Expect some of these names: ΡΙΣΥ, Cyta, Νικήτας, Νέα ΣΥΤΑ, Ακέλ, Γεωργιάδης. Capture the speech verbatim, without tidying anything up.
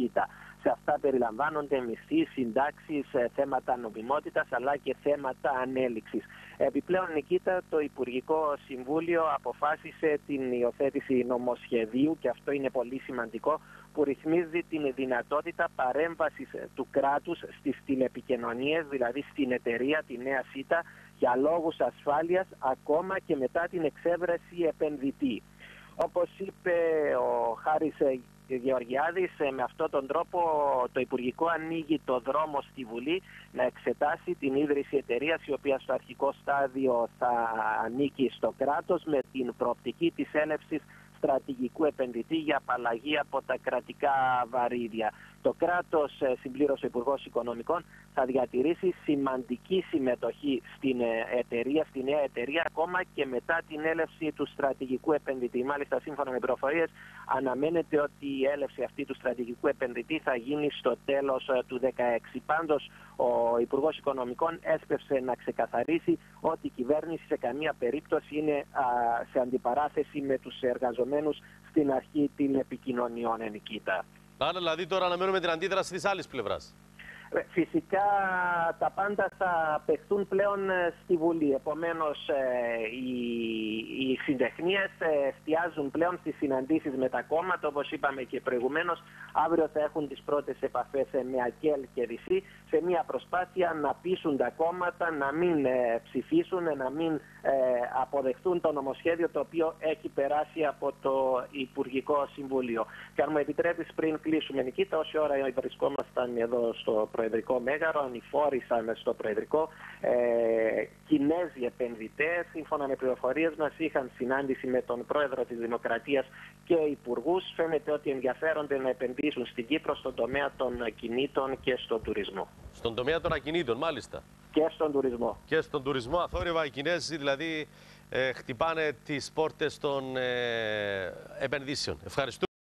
ΣΥΤΑ. Σε αυτά περιλαμβάνονται μισθοί, συντάξεις, θέματα νομιμότητας αλλά και θέματα ανέλυξης. Επιπλέον, Νικήτα, το Υπουργικό Συμβούλιο αποφάσισε την υιοθέτηση νομοσχεδίου, και αυτό είναι πολύ σημαντικό, που ρυθμίζει την δυνατότητα παρέμβασης του κράτους στις τηλεπικοινωνίες, δηλαδή στην εταιρεία, τη Νέα ΣΥΤΑ, για λόγους ασφάλειας, ακόμα και μετά την εξέβρεση επενδυτή. Όπως είπε ο Χάρης Γεωργιάδης, με αυτόν τον τρόπο το Υπουργικό ανοίγει το δρόμο στη Βουλή να εξετάσει την ίδρυση εταιρείας, η οποία στο αρχικό στάδιο θα ανήκει στο κράτος, με την προοπτική της έλευσης στρατηγικού επενδυτή για απαλλαγή από τα κρατικά βαρύδια. Το κράτος, συμπλήρωσε ο Υπουργός Οικονομικών, θα διατηρήσει σημαντική συμμετοχή στην εταιρεία, στη νέα εταιρεία, ακόμα και μετά την έλευση του στρατηγικού επενδυτή. Μάλιστα, σύμφωνα με πληροφορίες, αναμένεται ότι η έλευση αυτή του στρατηγικού επενδυτή θα γίνει στο τέλος του δύο χιλιάδες δεκαέξι. Πάντως, ο Υπουργός Οικονομικών έσπευσε να ξεκαθαρίσει ότι η κυβέρνηση σε καμία περίπτωση είναι σε αντιπαράθεση με τους εργαζομένους στην αρχή τηλεπικοινωνιών, Νικήτα. Άρα δηλαδή τώρα αναμένουμε την αντίδραση της άλλης πλευράς. Φυσικά τα πάντα θα παιχτούν πλέον στη Βουλή. Επομένως οι, οι συντεχνίες εστιάζουν πλέον στις συναντήσεις με τα κόμματα. Όπως είπαμε και προηγουμένως, αύριο θα έχουν τις πρώτες επαφές με Ακέλ και ΡΙΣΥ, σε μια προσπάθεια να πείσουν τα κόμματα να μην ψηφίσουν, να μην αποδεχτούν το νομοσχέδιο το οποίο έχει περάσει από το Υπουργικό Συμβουλίο. Και αν μου επιτρέπεις, πριν κλείσουμε, Νικήτα, όση ώρα βρισκόμασταν εδώ στο Προεδρικό Μέγαρο, ανηφόρησαν στο Προεδρικό ε, Κινέζοι επενδυτές. Σύμφωνα με πληροφορίες μας, είχαν συνάντηση με τον Πρόεδρο της Δημοκρατίας και υπουργούς. Φαίνεται ότι ενδιαφέρονται να επενδύσουν στην Κύπρο στον τομέα των ακινήτων και στον τουρισμό. Στον τομέα των ακινήτων, μάλιστα. Και στον τουρισμό. Και στον τουρισμό, αθόρυβα οι Κινέζοι δηλαδή ε, χτυπάνε τις πόρτες των ε, επενδύσεων. Ευχαριστούμε.